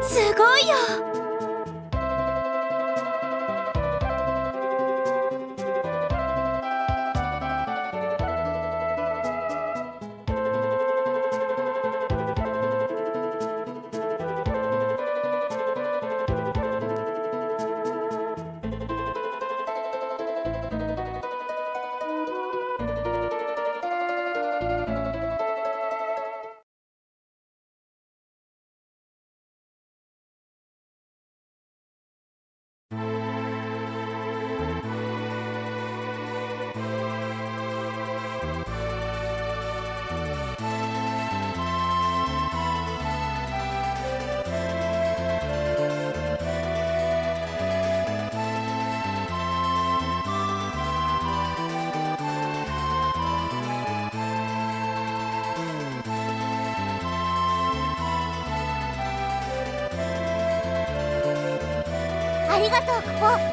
すごいよ。ありがとう、クポ。